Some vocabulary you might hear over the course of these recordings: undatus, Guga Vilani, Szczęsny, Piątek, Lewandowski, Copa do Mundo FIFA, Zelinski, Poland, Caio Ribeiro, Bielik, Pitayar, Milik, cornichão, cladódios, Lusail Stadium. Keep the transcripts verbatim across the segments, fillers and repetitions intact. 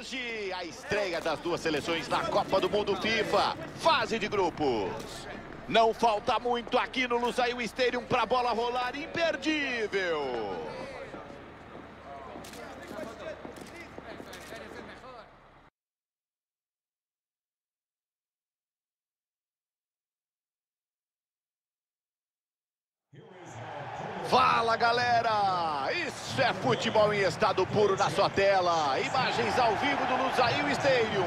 hoje a estreia das duas seleções na Copa do Mundo FIFA, fase de grupos. Não falta muito aqui no Lusail Stadium para a bola rolar imperdível. Fala, galera! Isso é futebol em estado puro na sua tela. Imagens ao vivo do Lusail Stadium.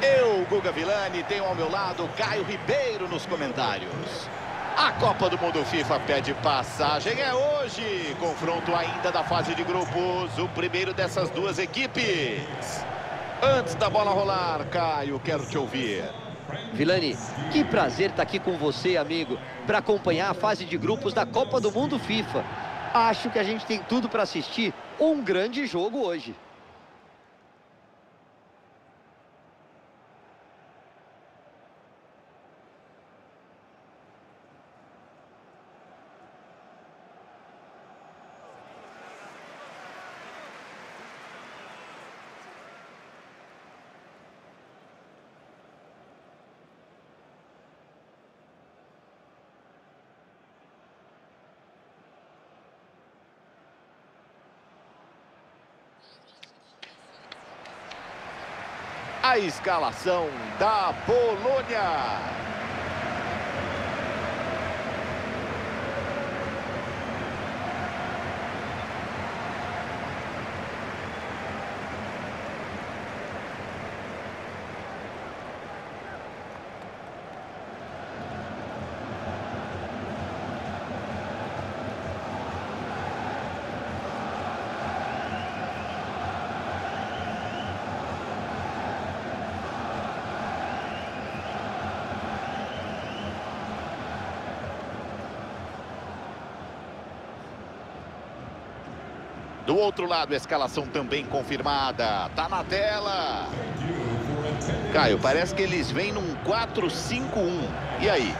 Eu, Guga Vilani, tenho ao meu lado Caio Ribeiro nos comentários. A Copa do Mundo FIFA pede passagem, é hoje. Confronto ainda da fase de grupos, o primeiro dessas duas equipes. Antes da bola rolar, Caio, quero te ouvir. Vilani, que prazer estar aqui com você, amigo, para acompanhar a fase de grupos da Copa do Mundo FIFA. Acho que a gente tem tudo para assistir um grande jogo hoje. A escalação da Polônia. Do outro lado, a escalação também confirmada. Tá na tela. Caio, parece que eles vêm num quatro cinco um. E aí?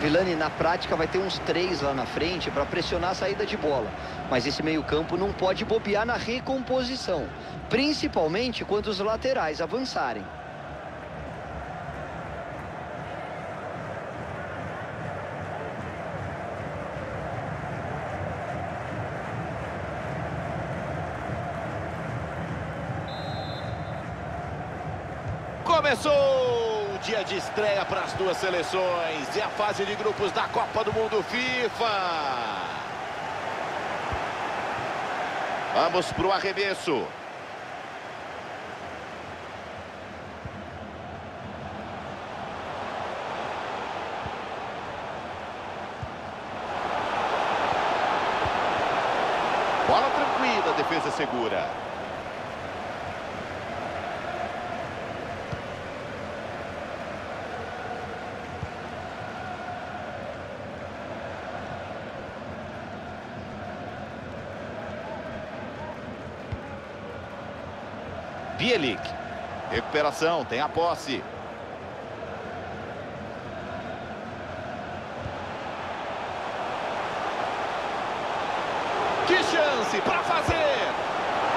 Vilani, na prática vai ter uns três lá na frente para pressionar a saída de bola. Mas esse meio-campo não pode bobear na recomposição, principalmente quando os laterais avançarem. Começou o dia de estreia para as duas seleções e a fase de grupos da Copa do Mundo FIFA. Vamos para o arremesso. Bola tranquila, defesa segura. Bielik, recuperação, tem a posse. Que chance para fazer!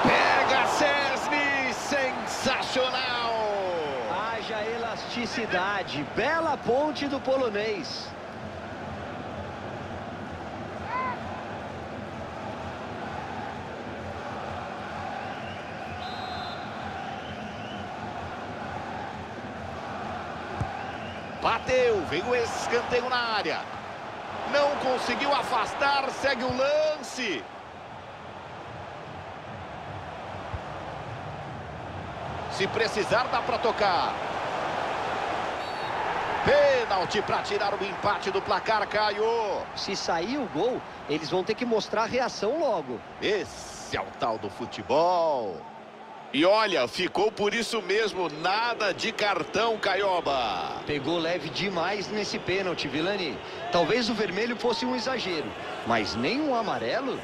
Pega Cesni, sensacional! Haja elasticidade, bela ponte do polonês. Bateu, veio o escanteio na área. Não conseguiu afastar, segue o lance. Se precisar, dá para tocar. Pênalti para tirar o empate do placar, Caio. Se sair o gol, eles vão ter que mostrar a reação logo. Esse é o tal do futebol. E olha, ficou por isso mesmo, nada de cartão, Caioba. Pegou leve demais nesse pênalti, Vilani. Talvez o vermelho fosse um exagero, mas nem um amarelo.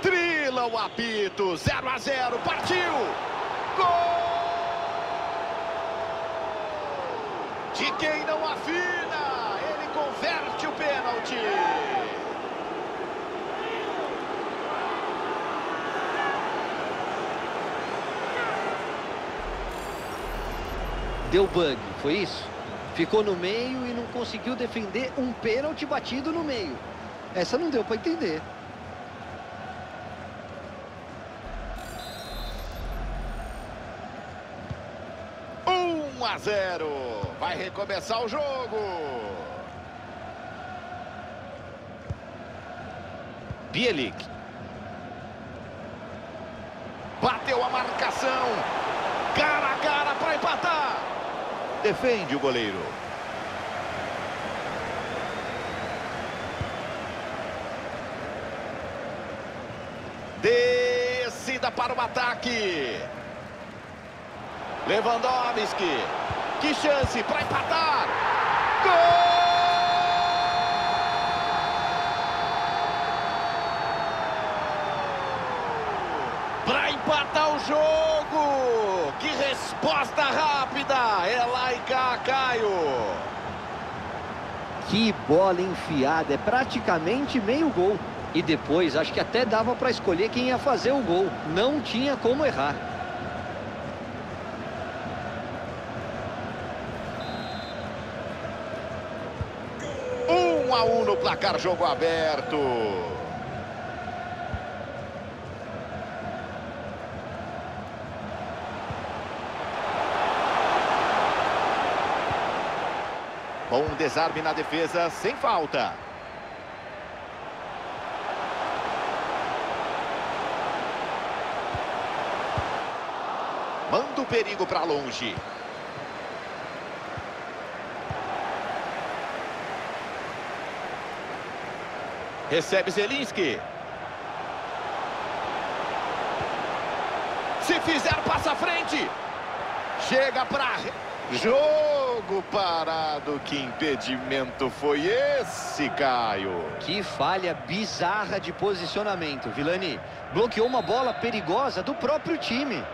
Trila o apito, zero a zero, partiu! Gol! De quem não afina, ele converte o pênalti. deu bug, foi isso? Ficou no meio e não conseguiu defender um pênalti batido no meio. Essa não deu para entender. um a zero. Vai recomeçar o jogo. Bielik. Bateu a marcação. Cara a cara para empatar. Defende o goleiro. Descida para o ataque. Lewandowski, que chance para empatar, gol! Para empatar o jogo, que resposta rápida, é lá e cá, Caio. Que bola enfiada, é praticamente meio gol. E depois, acho que até dava para escolher quem ia fazer o gol, não tinha como errar. um a um no placar, jogo aberto. Bom desarme na defesa, sem falta. Manda o perigo para longe. Recebe Zelinski. Se fizer, passa à frente. Chega para... Jogo parado. Que impedimento foi esse, Caio? Que falha bizarra de posicionamento, Vilani. Bloqueou uma bola perigosa do próprio time.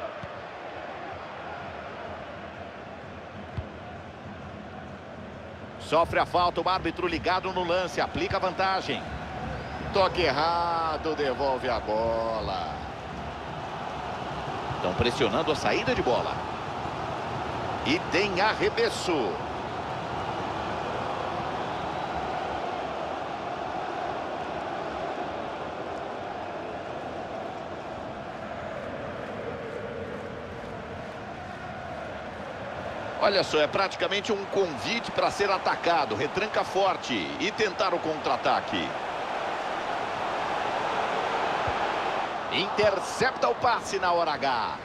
Sofre a falta, o árbitro ligado no lance. Aplica a vantagem. Toque errado, devolve a bola. Estão pressionando a saída de bola. E tem arremesso. Olha só, é praticamente um convite para ser atacado. Retranca forte e tentar o contra-ataque. Intercepta o passe na hora H.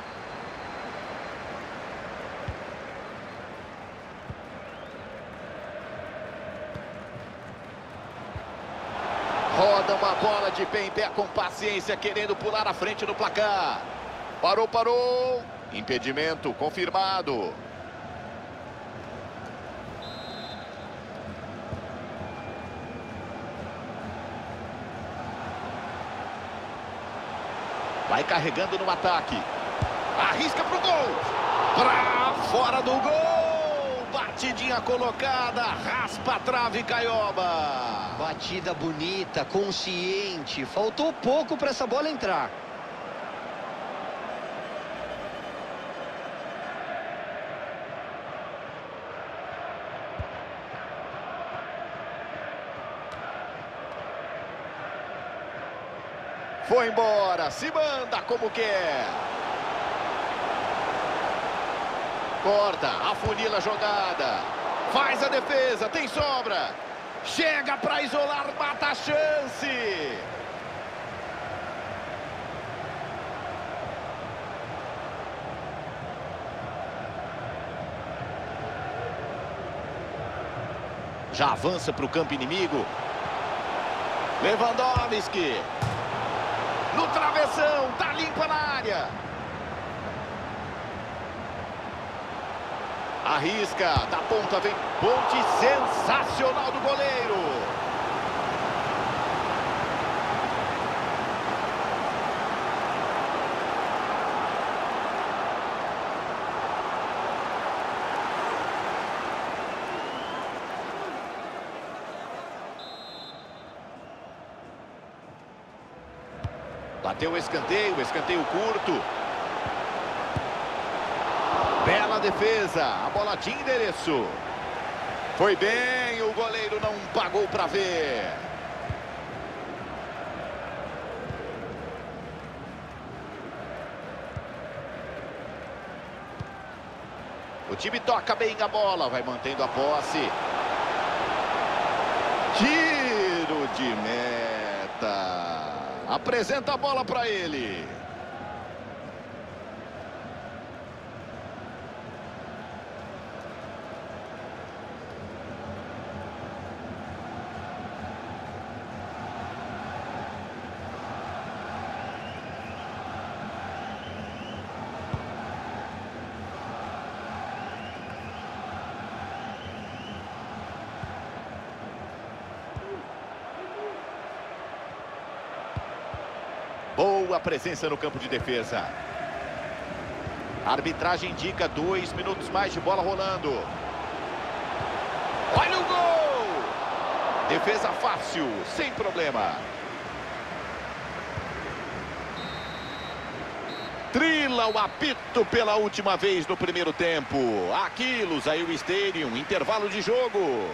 Roda uma bola de pé em pé com paciência, querendo pular à frente do placar. Parou, parou. Impedimento confirmado. Vai carregando no ataque. Arrisca pro gol. Pra fora do gol. Batidinha colocada. Raspa a trave, Caioba. Batida bonita, consciente. Faltou pouco para essa bola entrar. Foi embora, se manda como quer. Corta, afunila a jogada. Faz a defesa, tem sobra. Chega para isolar, mata a chance. Já avança para o campo inimigo. Lewandowski. No travessão, tá limpa na área. Arrisca, da ponta vem. Ponte sensacional do goleiro. Bateu o escanteio, escanteio curto. Bela defesa. A bola tinha endereço. Foi bem, o goleiro não pagou para ver. O time toca bem a bola, vai mantendo a posse. Tiro de meta. Apresenta a bola para ele. Boa presença no campo de defesa. A arbitragem indica dois minutos mais de bola rolando. Olha o gol! Defesa fácil, sem problema. Trila o apito pela última vez no primeiro tempo. Aqui, Lusail Stadium, intervalo de jogo.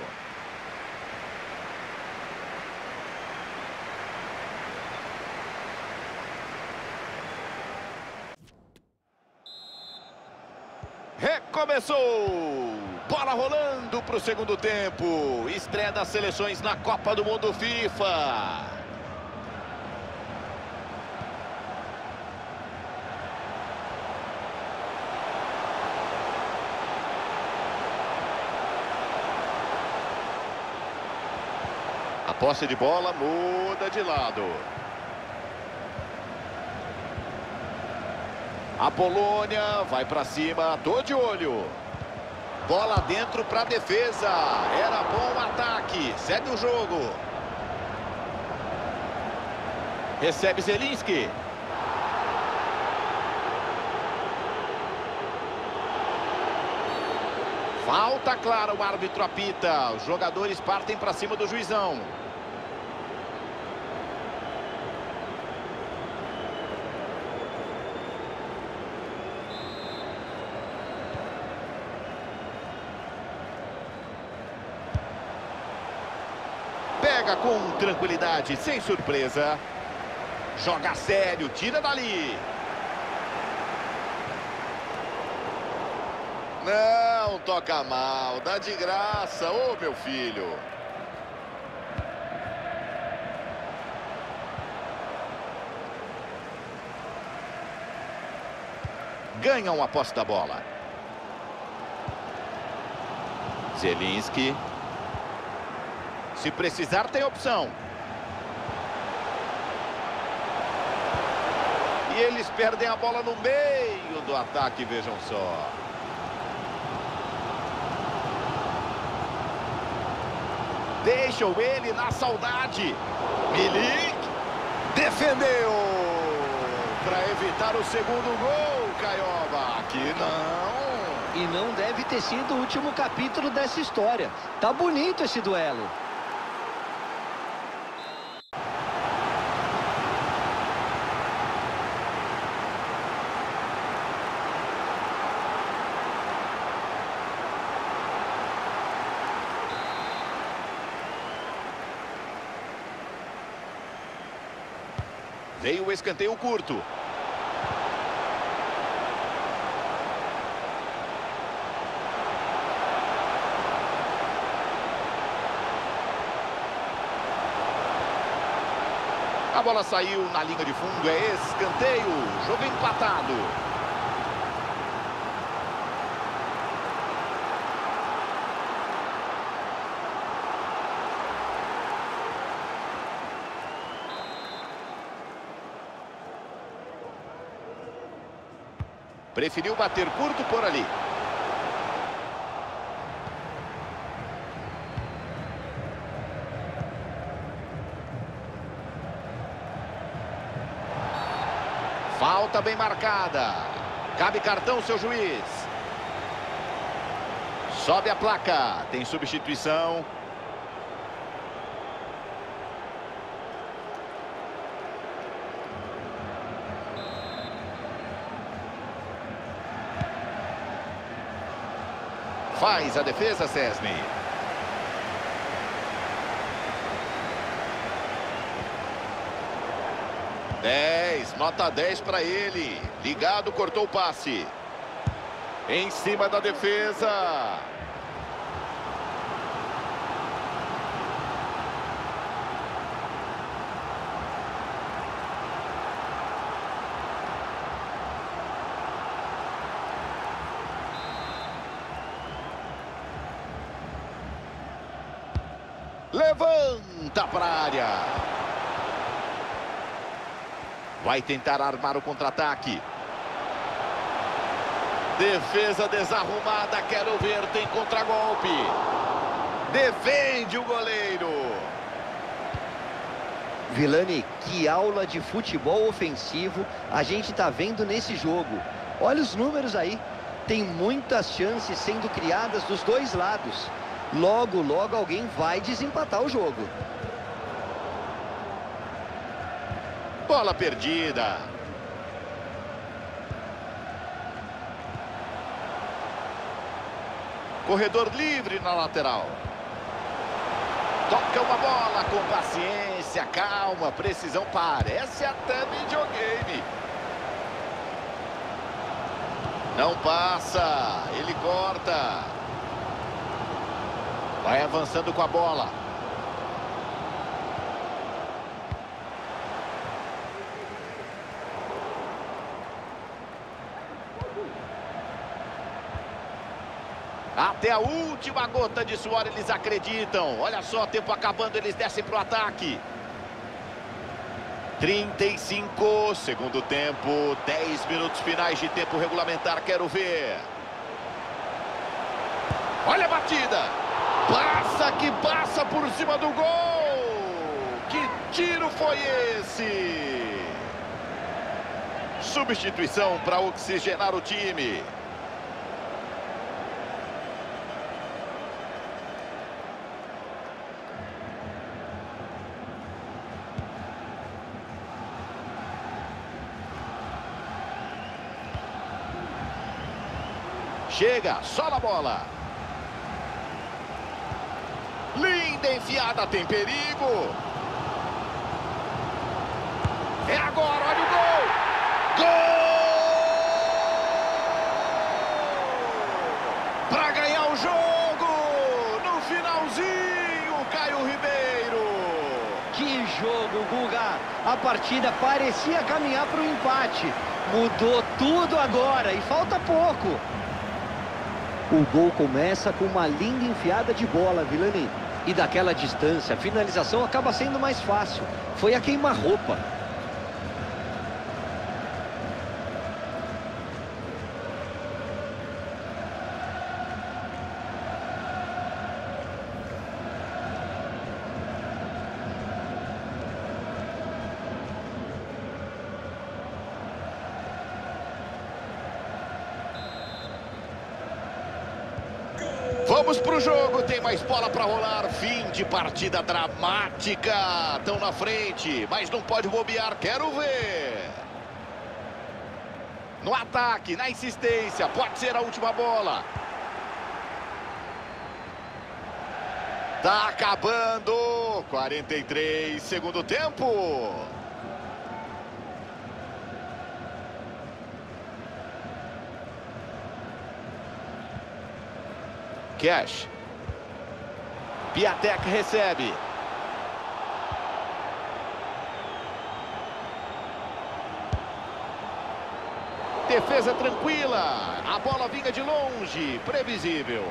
Recomeçou! Bola rolando para o segundo tempo. Estreia das seleções na Copa do Mundo FIFA. A posse de bola muda de lado. A Polônia vai para cima, tô de olho. Bola dentro para a defesa. Era bom o ataque, segue o jogo. Recebe Zelinski. Falta clara, o árbitro apita. Os jogadores partem para cima do juizão. Com tranquilidade, sem surpresa. Joga sério, tira dali. Não, toca mal, dá de graça, ô meu filho. Ganham a posse da bola. Zelinski. Se precisar, tem opção. E eles perdem a bola no meio do ataque, vejam só. Deixam ele na saudade. Milik defendeu. Para evitar o segundo gol, Caioba. Aqui não. E não deve ter sido o último capítulo dessa história. Tá bonito esse duelo. Veio o escanteio curto. A bola saiu na linha de fundo, é escanteio, jogo empatado. Preferiu bater curto por ali. Falta bem marcada. Cabe cartão, seu juiz. Sobe a placa. Tem substituição. Faz a defesa, Szczęsny. dez, nota dez para ele. Ligado, cortou o passe. Em cima da defesa. Levanta para a área. Vai tentar armar o contra-ataque. Defesa desarrumada, quero ver, tem contra-golpe. Defende o goleiro. Vilani, que aula de futebol ofensivo a gente está vendo nesse jogo. Olha os números aí. Tem muitas chances sendo criadas dos dois lados. Logo, logo alguém vai desempatar o jogo. Bola perdida. Corredor livre na lateral. Toca uma bola com paciência, calma, precisão. Parece até videogame. Não passa, ele corta. Vai avançando com a bola. Até a última gota de suor eles acreditam. Olha só, tempo acabando, eles descem para o ataque. trinta e cinco, segundo tempo, dez minutos finais de tempo regulamentar, quero ver. Olha a batida. Passa que passa por cima do gol! Que tiro foi esse? Substituição para oxigenar o time. Chega, só na bola. Linda enfiada, tem perigo. É agora, olha o gol. Gol! Para ganhar o jogo. No finalzinho, Caio Ribeiro. Que jogo, Guga. A partida parecia caminhar para o empate. Mudou tudo agora e falta pouco. O gol começa com uma linda enfiada de bola, Vilani. E daquela distância, a finalização acaba sendo mais fácil. Foi a queima-roupa. Vamos pro jogo, tem mais bola para rolar, fim de partida dramática, estão na frente, mas não pode bobear, quero ver. No ataque, na insistência, pode ser a última bola. Tá acabando, quarenta e três, segundo tempo. Cash. Piątek recebe. Defesa tranquila. A bola vinha de longe. Previsível.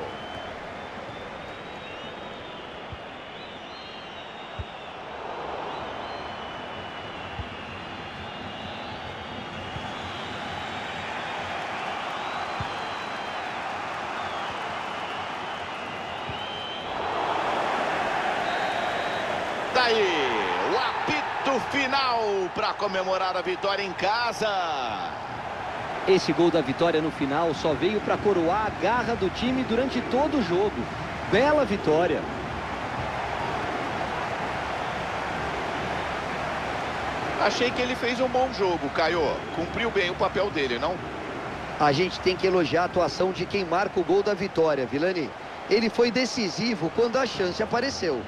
O apito final para comemorar a vitória em casa. Esse gol da vitória no final só veio para coroar a garra do time durante todo o jogo. Bela vitória. Achei que ele fez um bom jogo, Caio. Cumpriu bem o papel dele, não? A gente tem que elogiar a atuação de quem marca o gol da vitória, Vilani. Ele foi decisivo quando a chance apareceu.